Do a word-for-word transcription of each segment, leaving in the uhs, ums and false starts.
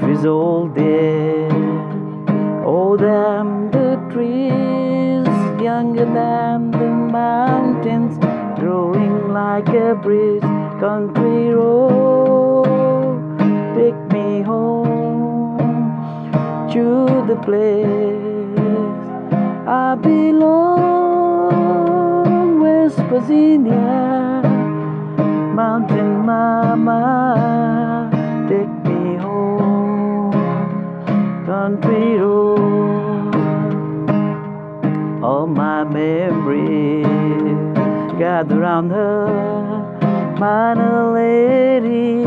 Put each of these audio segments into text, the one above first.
All day. Oh, them the trees, younger than the mountains, growing like a breeze. Country road, take me home to the place I belong. West Virginia, mountain mama, take me home. Country road, all my memories gather round her, minor lady,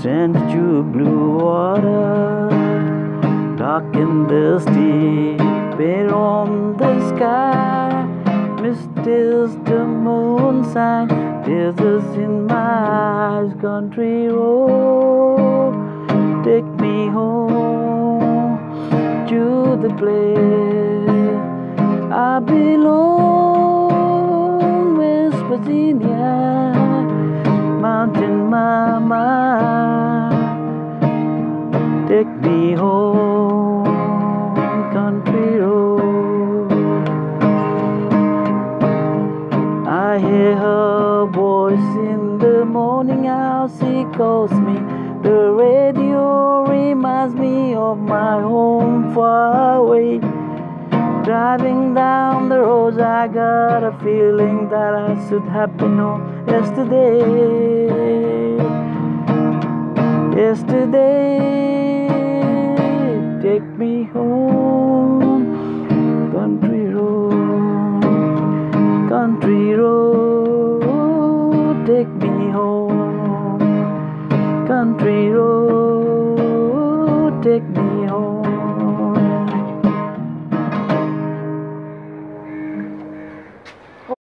sent to blue water, dark and dusty, bare on the sky, misties the moon sang, tears in my eyes. Country road, take me home to the place I belong. West Virginia, mountain mama, take me home, country road. I hear her voice in the morning, how she calls me. The radio reminds me of my home far away. Driving down the road, I got a feeling that I should have been home yesterday. Yesterday, take me home, country road, country road, take me home. Country road, take me